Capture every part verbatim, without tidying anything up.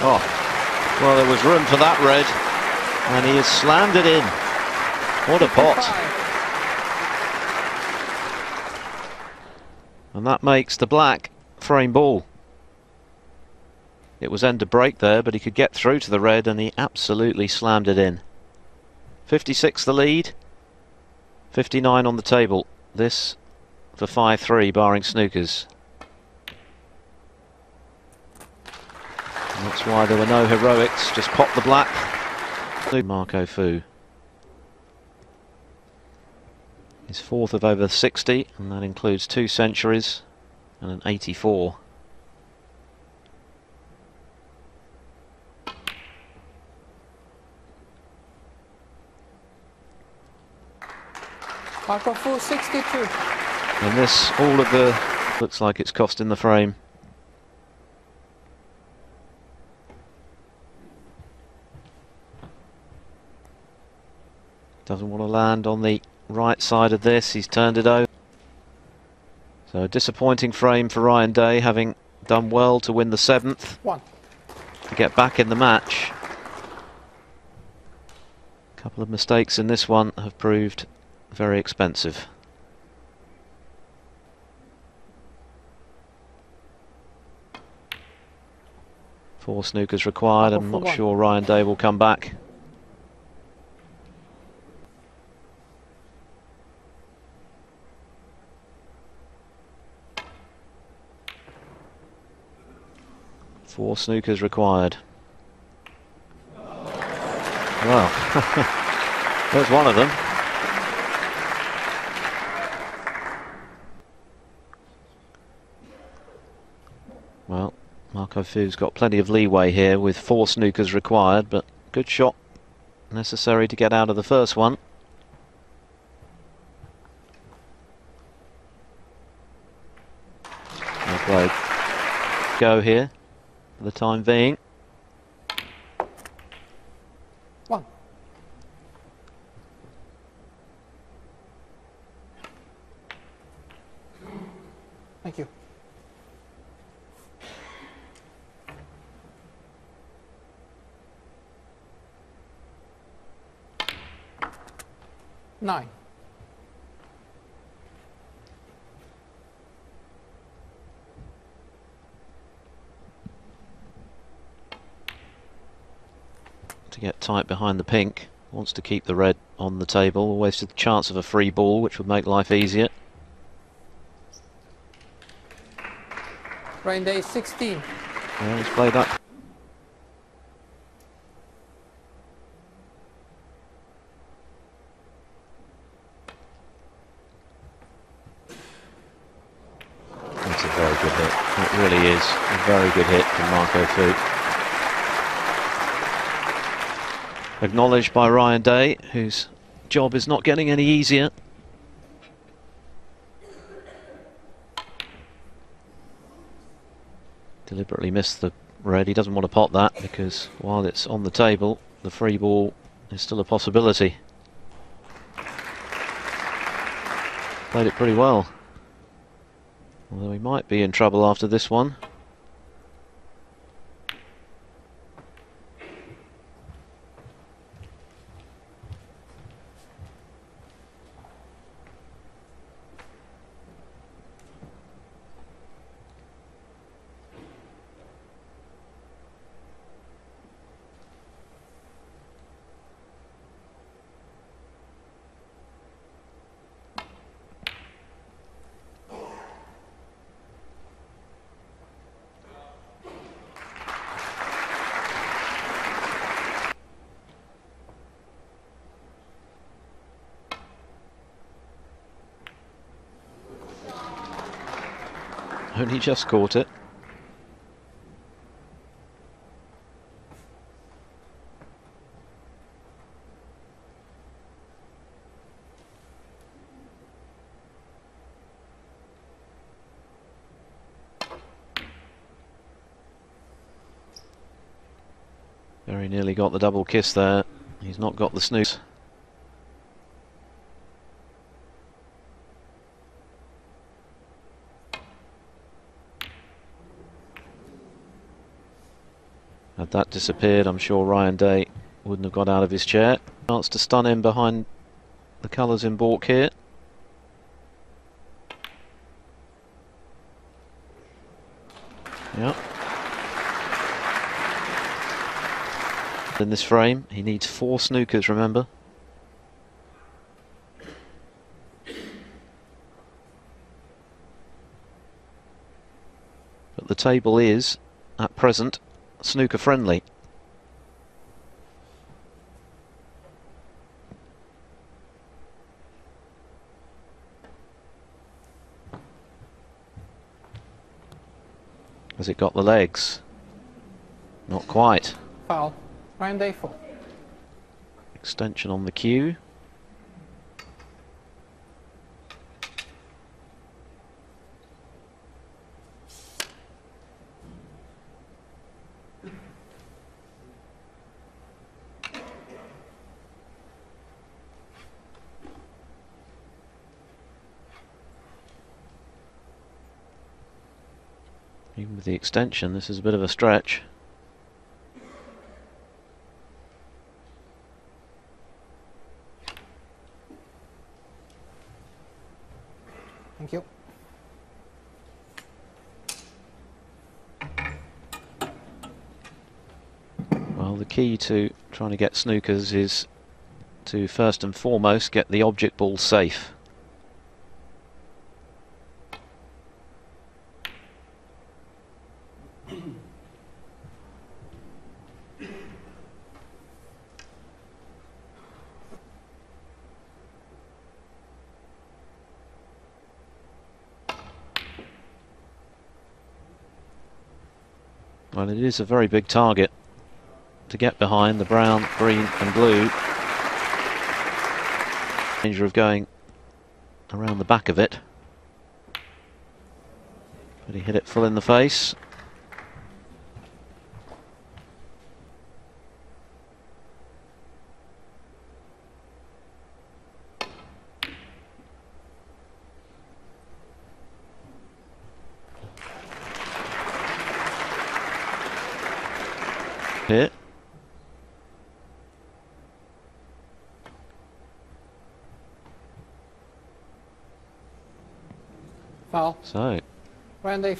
Oh, well, there was room for that red, and he has slammed it in. What a pot. And that makes the black frame ball. It was end of break there, but he could get through to the red, and he absolutely slammed it in. fifty-six the lead, fifty-nine on the table. This for five three, barring snookers. And that's why there were no heroics, just pop the black. Marco Fu. His fourth of over sixty, and that includes two centuries and an eighty-four. Marco Fu, sixty-two. And this, all of the, looks like it's costing the frame. Doesn't want to land on the right side of this, he's turned it over. So a disappointing frame for Ryan Day, having done well to win the seventh. One. To get back in the match. A couple of mistakes in this one have proved very expensive. Four snookers required, I'm not sure Ryan Day will come back. Four snookers required. Well, there's one of them. Well, Marco Fu's got plenty of leeway here with four snookers required, but good shot necessary to get out of the first one. Well played. Go here. For the time being. One. Thank you. Nine. To get tight behind the pink, wants to keep the red on the table, always with the chance of a free ball, which would make life easier. Ryan Day, sixteen. Yeah, let's play that. That's a very good hit. It really is a very good hit from Marco Fu. Acknowledged by Ryan Day, whose job is not getting any easier. Deliberately missed the red. He doesn't want to pot that because while it's on the table, the free ball is still a possibility. Played it pretty well. Although he might be in trouble after this one. Only just caught it. Very nearly got the double kiss there. He's not got the snooze. Had that disappeared, I'm sure Ryan Day wouldn't have got out of his chair. Chance to stun in behind the colours in balk here. Yep. In this frame, he needs four snookers, remember. But the table is, at present, snooker friendly. Has it got the legs? Not quite. Foul. Ryan Day four. Extension on the cue. Even with the extension, this is a bit of a stretch. Thank you. Well, the key to trying to get snookers is to first and foremost get the object ball safe. Well, it is a very big target to get behind, the brown, green and blue. Danger of going around the back of it. But he hit it full in the face. Here. Foul. So,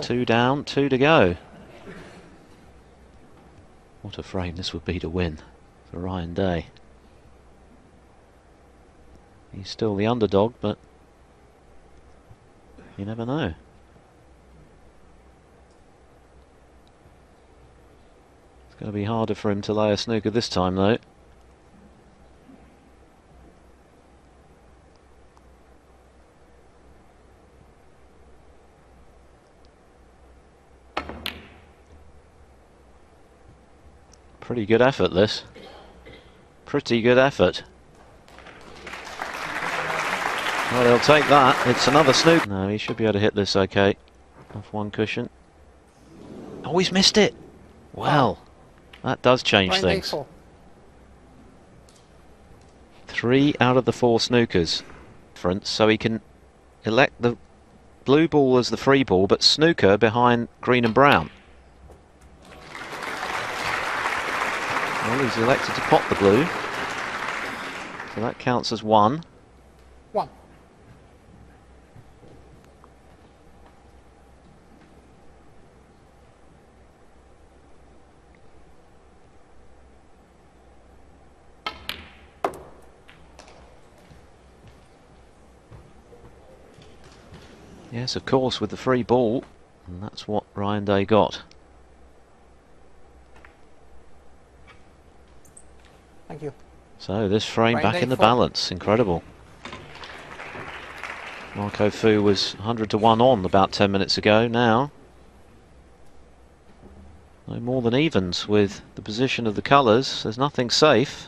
two down, two to go. What a frame this would be to win for Ryan Day. He's still the underdog, but you never know. It's going to be harder for him to lay a snooker this time, though. Pretty good effort, this. Pretty good effort. Well, they'll take that. It's another snooker. No, he should be able to hit this okay. Off one cushion. Oh, he's missed it. Well. That does change Ryan things. Three out of the four snookers. So he can elect the blue ball as the free ball, but snooker behind green and brown. Well, he's elected to pot the blue. So that counts as one. One. Yes, of course, with the free ball, and that's what Ryan Day got. Thank you. So this frame Ryan back Day in the four. Balance, incredible. Marco Fu was a hundred to one on about ten minutes ago. Now, no more than evens with the position of the colours. There's nothing safe.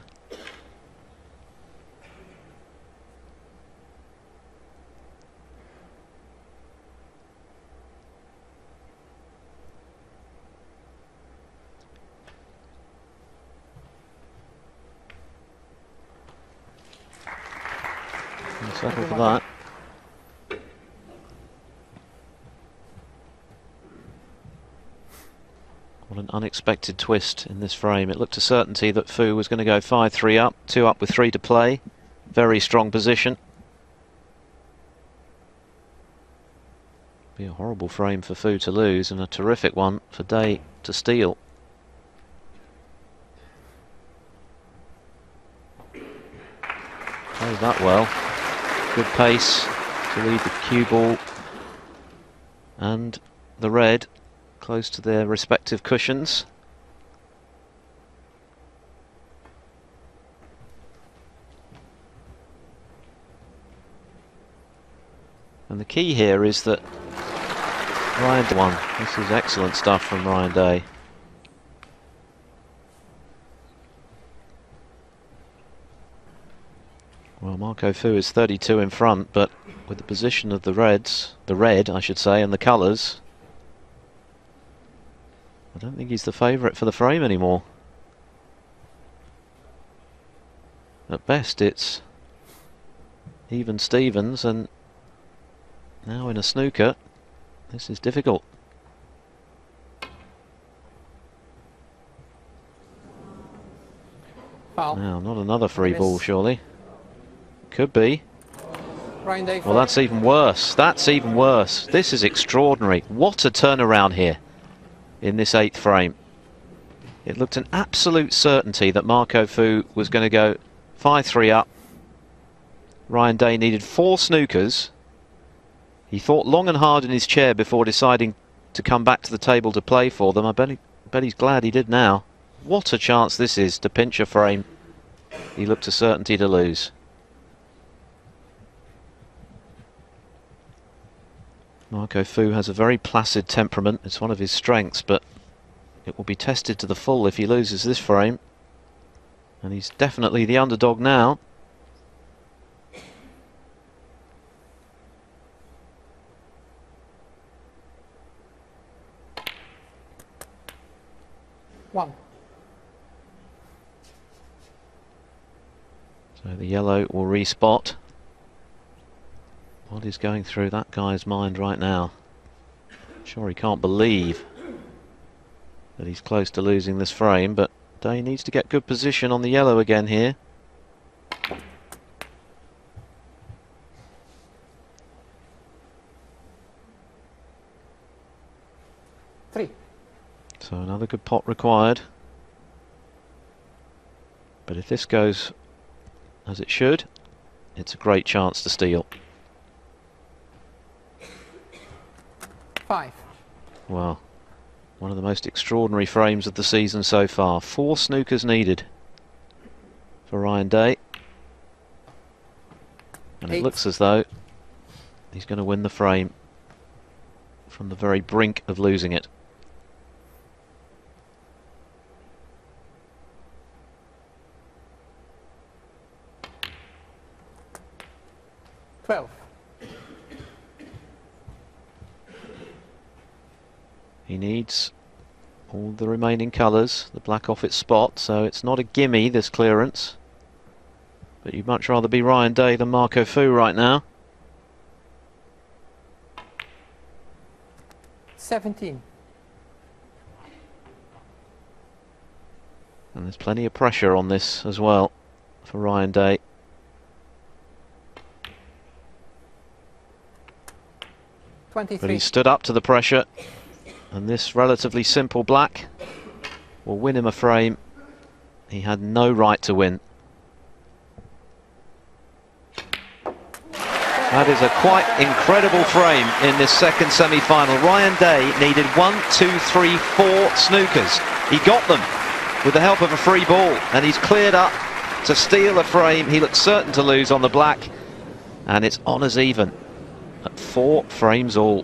Settle for that. What an unexpected twist in this frame. It looked a certainty that Fu was going to go five three up, two up with three to play. Very strong position. Be a horrible frame for Fu to lose and a terrific one for Day to steal. Played that well. Good pace to lead the cue ball and the red close to their respective cushions. And the key here is that Ryan won. This is excellent stuff from Ryan Day. Well, Marco Fu is thirty-two in front, but with the position of the reds, the red, I should say, and the colours, I don't think he's the favourite for the frame anymore. At best, it's even Stevens, and now in a snooker, this is difficult. Foul. Now, not another free miss. Ball, surely. Could be. Well, that's even worse. That's even worse. This is extraordinary. What a turnaround here in this eighth frame. It looked an absolute certainty that Marco Fu was going to go five three up. Ryan Day needed four snookers. He thought long and hard in his chair before deciding to come back to the table to play for them. I bet, he, bet he's glad he did now. What a chance this is to pinch a frame. He looked a certainty to lose. Marco Fu has a very placid temperament. It's one of his strengths, but it will be tested to the full if he loses this frame. And he's definitely the underdog now. One. So the yellow will respot. What is going through that guy's mind right now? I'm sure he can't believe that he's close to losing this frame, but Day needs to get good position on the yellow again here. Three. So another good pot required. But if this goes as it should, it's a great chance to steal. Five. Well, one of the most extraordinary frames of the season so far. Four snookers needed for Ryan Day. And Eight. It looks as though he's going to win the frame from the very brink of losing it. Twelve. He needs all the remaining colours, the black off its spot, so it's not a gimme, this clearance. But you'd much rather be Ryan Day than Marco Fu right now. seventeen. And there's plenty of pressure on this as well for Ryan Day. twenty-three. But he stood up to the pressure. And this relatively simple black will win him a frame he had no right to win. That is a quite incredible frame in this second semi-final. Ryan Day needed one, two, three, four snookers. He got them with the help of a free ball, and he's cleared up to steal a frame he looked certain to lose on the black, and it's honours even at four frames all.